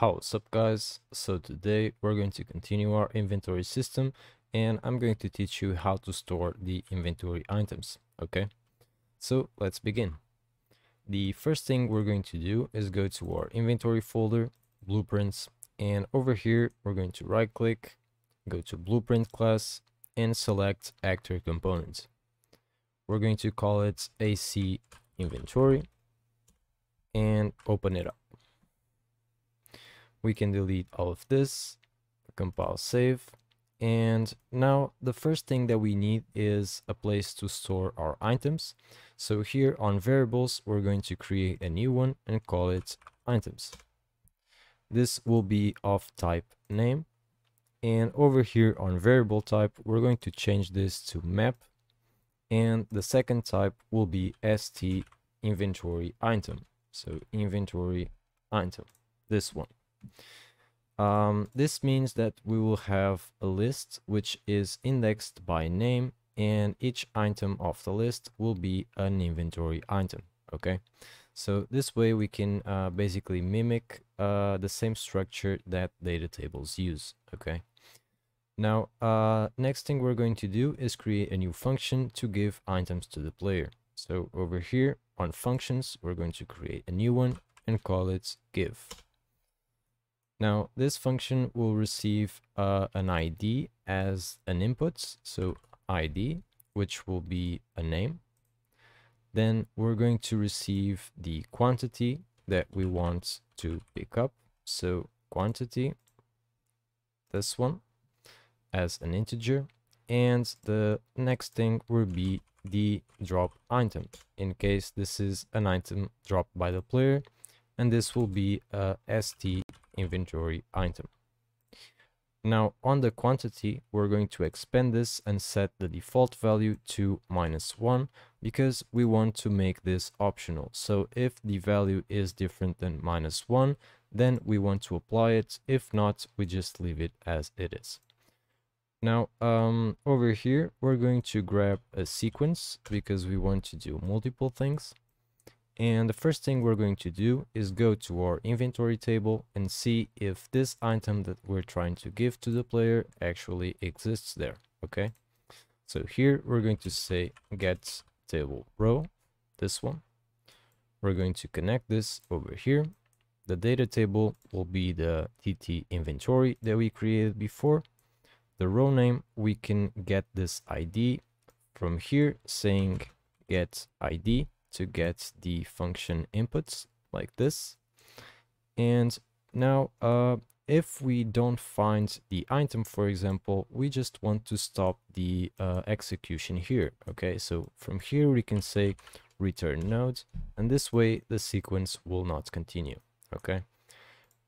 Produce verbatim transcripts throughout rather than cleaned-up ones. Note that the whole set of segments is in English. What's up, guys? So today we're going to continue our inventory system and I'm going to teach you how to store the inventory items. Okay, so let's begin. The first thing we're going to do is go to our inventory folder, blueprints, and over here we're going to right click, go to blueprint class, and select actor component. We're going to call it A C inventory and open it up. We can delete all of this, compile, save, and now the first thing that we need is a place to store our items. So here on variables, we're going to create a new one and call it items. This will be of type name, and over here on variable type, we're going to change this to map, and the second type will be st inventory item. So inventory item, this one. Um, this means that we will have a list which is indexed by name, and each item of the list will be an inventory item. Okay, so this way we can uh, basically mimic uh, the same structure that data tables use. Okay, now uh, next thing we're going to do is create a new function to give items to the player. So over here on functions, we're going to create a new one and call it give. Now, this function will receive uh, an I D as an input, so I D, which will be a name. Then we're going to receive the quantity that we want to pick up, so quantity, this one, as an integer. And the next thing will be the drop item, in case this is an item dropped by the player, and this will be a st inventory item. Now on the quantity, we're going to expand this and set the default value to minus one, because we want to make this optional. So if the value is different than minus one, then we want to apply it. If not, we just leave it as it is. Now um, over here we're going to grab a sequence, because we want to do multiple things. And the first thing we're going to do is go to our inventory table and see if this item that we're trying to give to the player actually exists there. Okay, so here we're going to say get table row, this one. We're going to connect this over here. The data table will be the T T inventory that we created before. The row name, we can get this I D from here, saying get I D to get the function inputs like this. And now uh, if we don't find the item, for example, we just want to stop the uh, execution here. Okay, so from here we can say return node, and this way the sequence will not continue. Okay,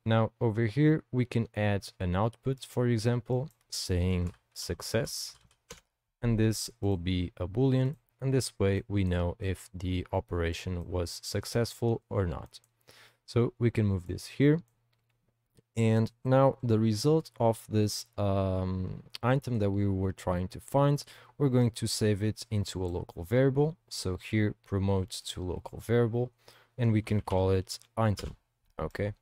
now over here we can add an output, for example, saying success, and this will be a boolean. And this way we know if the operation was successful or not. So we can move this here. And now the result of this um, item that we were trying to find, we're going to save it into a local variable. So here promote to local variable, and we can call it item. Okay.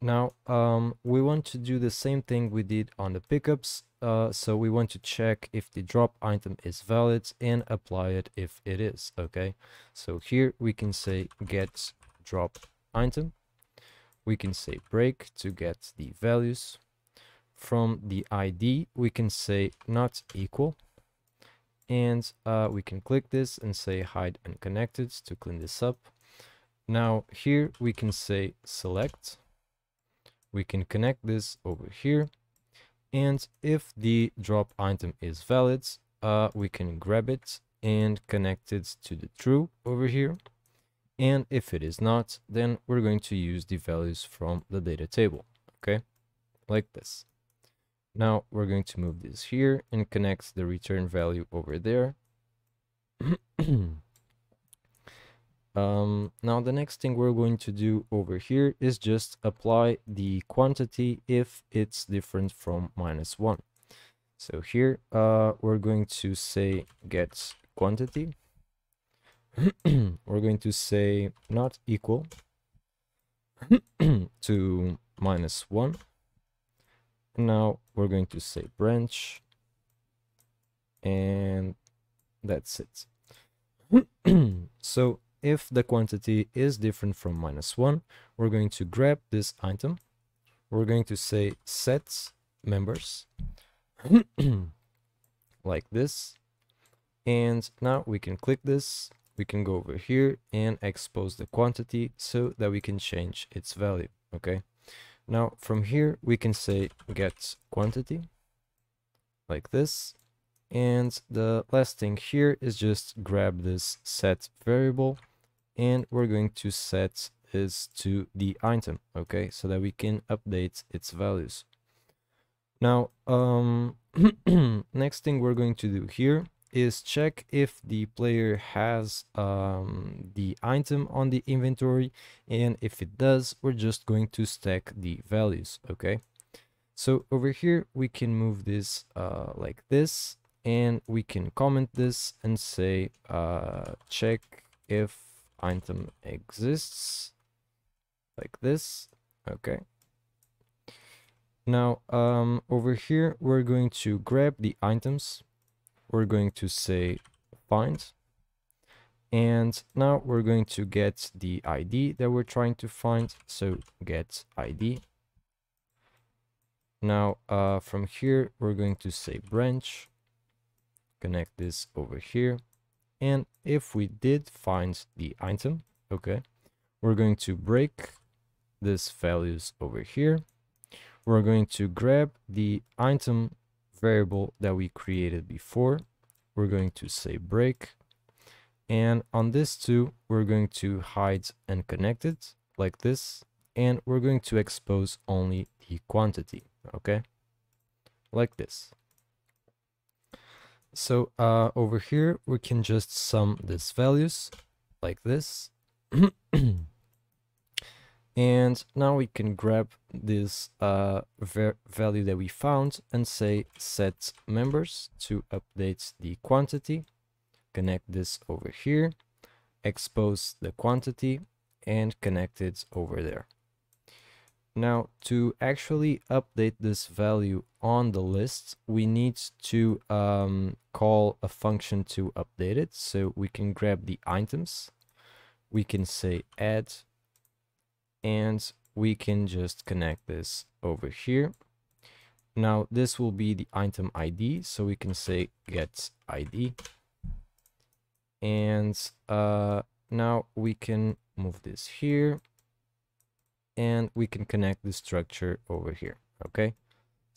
Now um, we want to do the same thing we did on the pickups. Uh, so we want to check if the drop item is valid and apply it if it is. Okay, so here we can say get drop item. We can say break to get the values. From the I D we can say not equal, and uh, we can click this and say hide unconnected to clean this up. Now here we can say select. We can connect this over here, and if the drop item is valid, uh, we can grab it and connect it to the true over here. And if it is not, then we're going to use the values from the data table. Okay, like this. Now we're going to move this here and connect the return value over there. Um, now the next thing we're going to do over here is just apply the quantity if it's different from minus one. So here uh, we're going to say get quantity. We're going to say not equal to minus one. And now we're going to say branch, and that's it. So if the quantity is different from minus one, we're going to grab this item, we're going to say set members like this, and now we can click this, we can go over here and expose the quantity so that we can change its value. Okay, now from here we can say get quantity like this, and the last thing here is just grab this set variable, and we're going to set is to the item, okay, so that we can update its values. Now um next thing we're going to do here is check if the player has um the item on the inventory, and if it does, we're just going to stack the values. Okay, so over here we can move this uh like this, and we can comment this and say uh check if item exists like this. Okay, now um over here we're going to grab the items, we're going to say find, and now we're going to get the I D that we're trying to find, so get I D. Now uh from here we're going to say branch, connect this over here, and if we did find the item, okay, we're going to break this values over here, we're going to grab the item variable that we created before, we're going to say break, and on this too we're going to hide and connect it like this, and we're going to expose only the quantity, okay, like this. So uh over here we can just sum these values like this and now we can grab this uh value that we found and say set members to update the quantity, connect this over here, expose the quantity, and connect it over there. Now to actually update this value on the list, we need to um, call a function to update it, so we can grab the items, we can say add, and we can just connect this over here. Now this will be the item I D, so we can say get I D, and uh, now we can move this here, and we can connect the structure over here. Okay,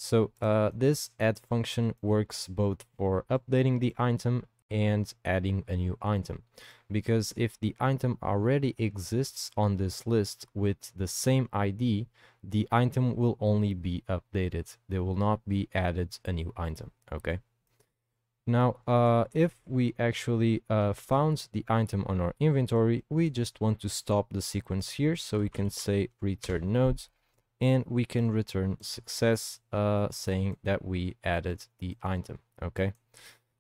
so uh, this add function works both for updating the item and adding a new item, because if the item already exists on this list with the same I D, the item will only be updated, there will not be added a new item. Okay, now uh, if we actually uh, found the item on our inventory, we just want to stop the sequence here, so we can say return node, and we can return success, uh, saying that we added the item. Okay,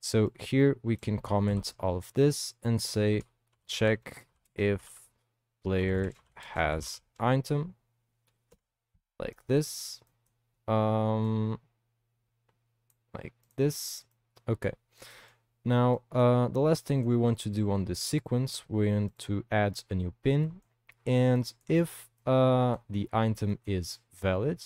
so here we can comment all of this and say check if player has item like this, um like this. Okay, now uh the last thing we want to do on this sequence, we want to add a new pin, and if uh the item is valid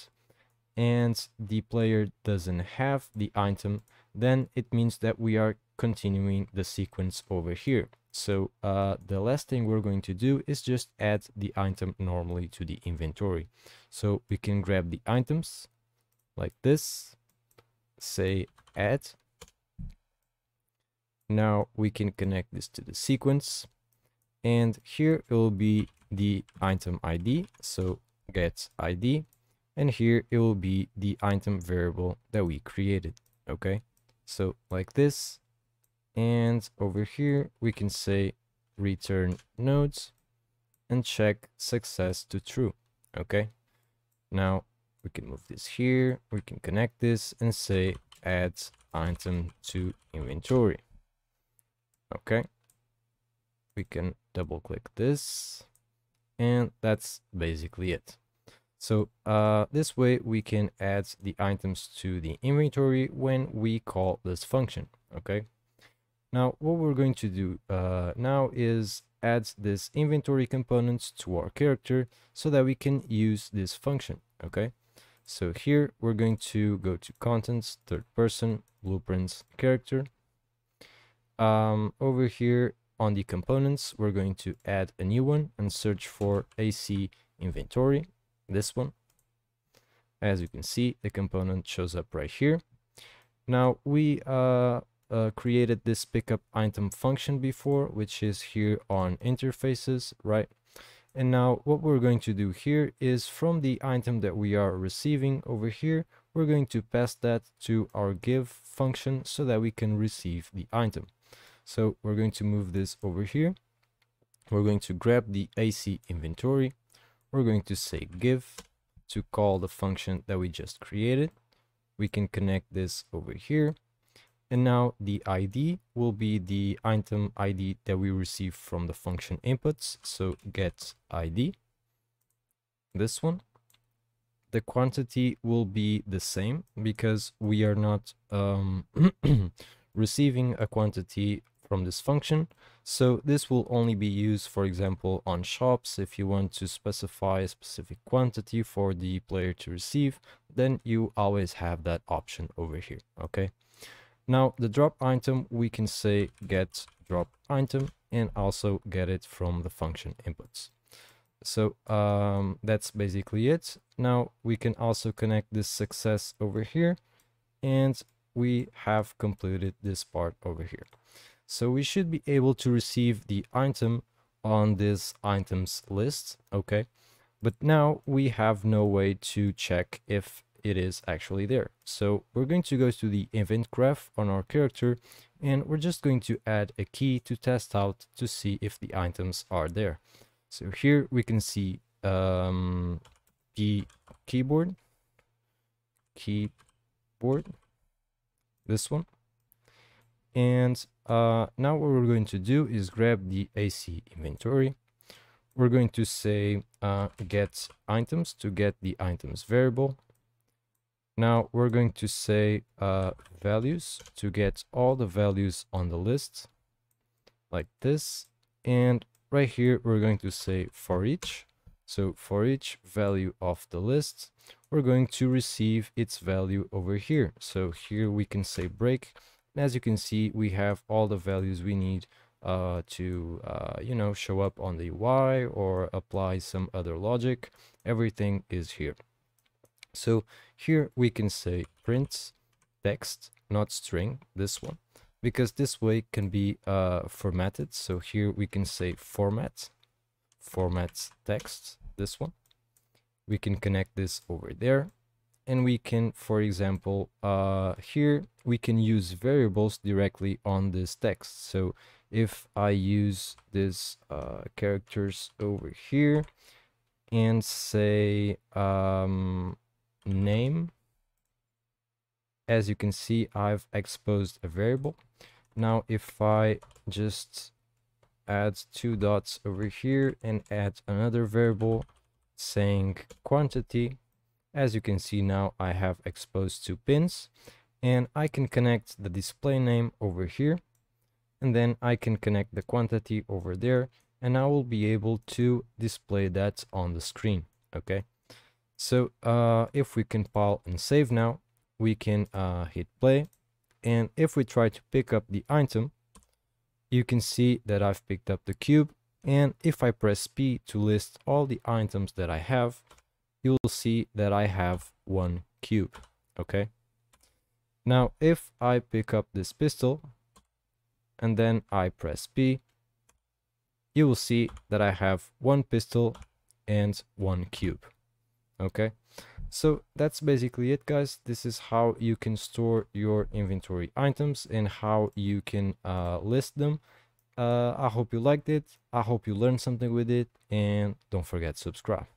and the player doesn't have the item, then it means that we are continuing the sequence over here. So uh the last thing we're going to do is just add the item normally to the inventory, so we can grab the items like this, say add. Now we can connect this to the sequence, and here it will be the item I D, so get I D, and here it will be the item variable that we created. Okay, so like this, and over here we can say return nodes and check success to true. Okay, now we can move this here, we can connect this and say add item to inventory. Okay, we can double click this, and that's basically it. So uh, this way we can add the items to the inventory when we call this function. Okay. Now what we're going to do uh, now is add this inventory component to our character so that we can use this function. Okay. So here we're going to go to contents, third person, blueprints, character. Um, over here on the components, we're going to add a new one and search for A C inventory. This one, as you can see, the component shows up right here. Now we uh, uh, created this pickup item function before, which is here on interfaces, right? And now what we're going to do here is from the item that we are receiving over here, we're going to pass that to our give function so that we can receive the item. So we're going to move this over here. We're going to grab the A C inventory. We're going to say give to call the function that we just created. We can connect this over here. And now the I D will be the item I D that we receive from the function inputs. So get I D, this one. The quantity will be the same because we are not um, receiving a quantity from this function. So this will only be used, for example, on shops. If you want to specify a specific quantity for the player to receive, then you always have that option over here. Okay. Now the drop item, we can say get drop item and also get it from the function inputs. So um, that's basically it. Now we can also connect this success over here, and we have completed this part over here. So we should be able to receive the item on this items list, okay? But now we have no way to check if it is actually there. So we're going to go to the event graph on our character, and we're just going to add a key to test out to see if the items are there. So here we can see um, key keyboard, keyboard, this one. And uh, now what we're going to do is grab the A C inventory. We're going to say uh, get items to get the items variable. Now we're going to say uh, values to get all the values on the list like this. And right here, we're going to say for each. So for each value of the list, we're going to receive its value over here. So here we can say break. As you can see, we have all the values we need uh, to, uh, you know, show up on the U I or apply some other logic. Everything is here. So here we can say print text, not string, this one, because this way can be uh, formatted. So here we can say format, format text, this one. We can connect this over there. And we can, for example, uh, here we can use variables directly on this text. So if I use these uh, characters over here and say um, name, as you can see, I've exposed a variable. Now, if I just add two dots over here and add another variable saying quantity, as you can see now, I have exposed two pins, and I can connect the display name over here, and then I can connect the quantity over there, and I will be able to display that on the screen. Okay, so uh, if we compile and save now, we can uh, hit play, and if we try to pick up the item, you can see that I've picked up the cube, and if I press P to list all the items that I have, you will see that I have one cube. Okay. Now, if I pick up this pistol and then I press P, you will see that I have one pistol and one cube. Okay. So that's basically it, guys. This is how you can store your inventory items and how you can uh, list them. Uh, I hope you liked it. I hope you learned something with it, and don't forget to subscribe.